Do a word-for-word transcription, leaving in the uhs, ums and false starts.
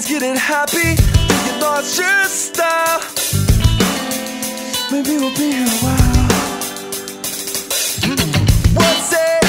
always getting happy, but you lost your style. Maybe we'll be here a while. What's it?